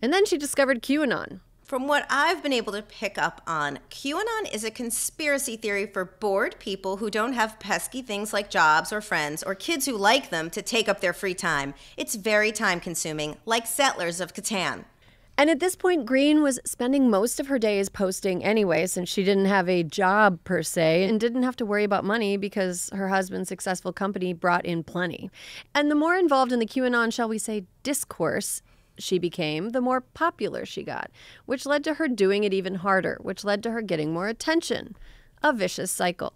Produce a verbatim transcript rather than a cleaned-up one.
And then she discovered QAnon. From what I've been able to pick up on, QAnon is a conspiracy theory for bored people who don't have pesky things like jobs or friends or kids who like them to take up their free time. It's very time-consuming, like settlers of Catan. And at this point, Green was spending most of her days posting anyway, since she didn't have a job per se and didn't have to worry about money because her husband's successful company brought in plenty. And the more involved in the QAnon, shall we say, discourse she became, the more popular she got, which led to her doing it even harder, which led to her getting more attention. A vicious cycle.